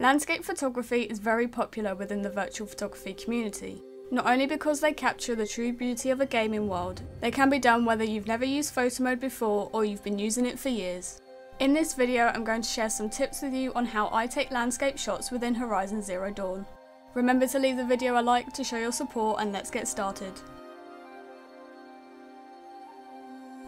Landscape photography is very popular within the virtual photography community, not only because they capture the true beauty of a gaming world. They can be done whether you've never used photo mode before or you've been using it for years. In this video I'm going to share some tips with you on how I take landscape shots within Horizon Zero Dawn. Remember to leave the video a like to show your support, and let's get started.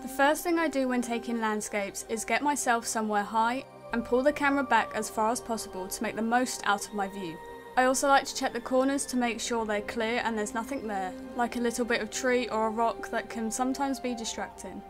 The first thing I do when taking landscapes is get myself somewhere high and pull the camera back as far as possible to make the most out of my view. I also like to check the corners to make sure they're clear and there's nothing there, like a little bit of tree or a rock that can sometimes be distracting.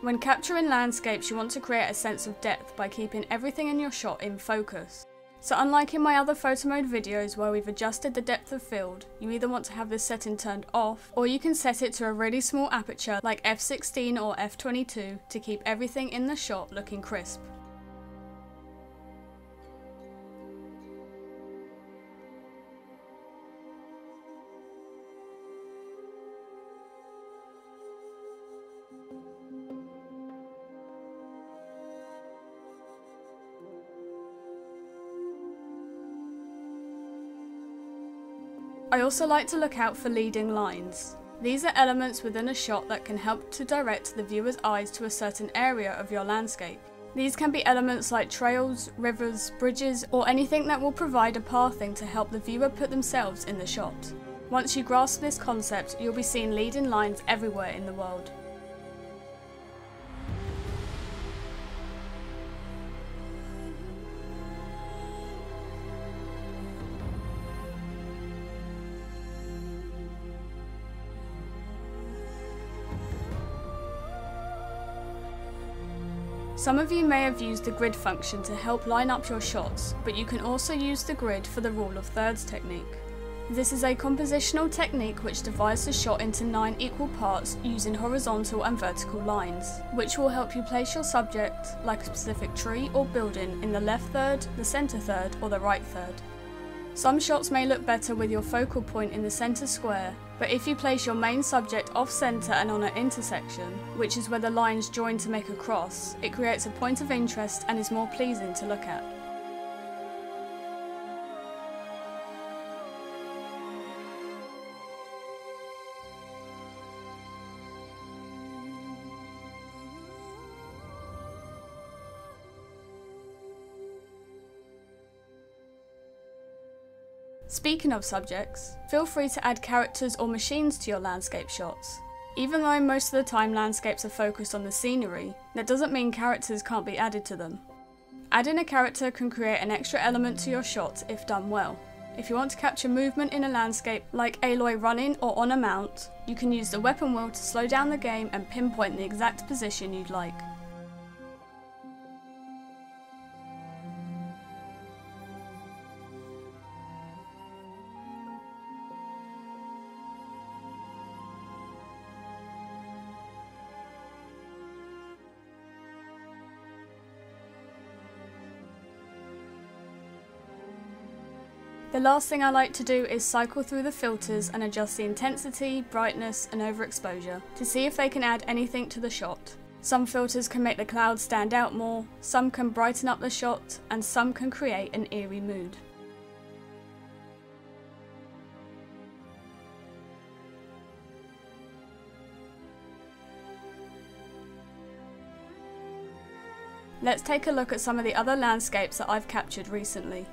When capturing landscapes, you want to create a sense of depth by keeping everything in your shot in focus. So unlike in my other photo mode videos where we've adjusted the depth of field, you either want to have this setting turned off, or you can set it to a really small aperture like f/16 or f/22 to keep everything in the shot looking crisp. I also like to look out for leading lines. These are elements within a shot that can help to direct the viewer's eyes to a certain area of your landscape. These can be elements like trails, rivers, bridges, or anything that will provide a pathing to help the viewer put themselves in the shot. Once you grasp this concept, you'll be seeing leading lines everywhere in the world. Some of you may have used the grid function to help line up your shots, but you can also use the grid for the rule of thirds technique. This is a compositional technique which divides the shot into 9 equal parts using horizontal and vertical lines, which will help you place your subject, like a specific tree or building, in the left third, the centre third or the right third. Some shots may look better with your focal point in the centre square, but if you place your main subject off centre and on an intersection, which is where the lines join to make a cross, it creates a point of interest and is more pleasing to look at. Speaking of subjects, feel free to add characters or machines to your landscape shots. Even though most of the time landscapes are focused on the scenery, that doesn't mean characters can't be added to them. Adding a character can create an extra element to your shot if done well. If you want to capture movement in a landscape like Aloy running or on a mount, you can use the weapon wheel to slow down the game and pinpoint the exact position you'd like. The last thing I like to do is cycle through the filters and adjust the intensity, brightness and overexposure to see if they can add anything to the shot. Some filters can make the clouds stand out more, some can brighten up the shot, and some can create an eerie mood. Let's take a look at some of the other landscapes that I've captured recently.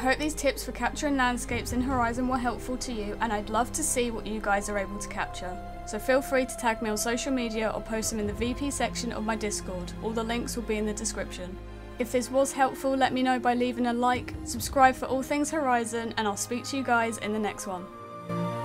hope these tips for capturing landscapes in Horizon were helpful to you, and I'd love to see what you guys are able to capture. So feel free to tag me on social media or post them in the VP section of my Discord. All the links will be in the description. If this was helpful, let me know by leaving a like, subscribe for all things Horizon, and I'll speak to you guys in the next one.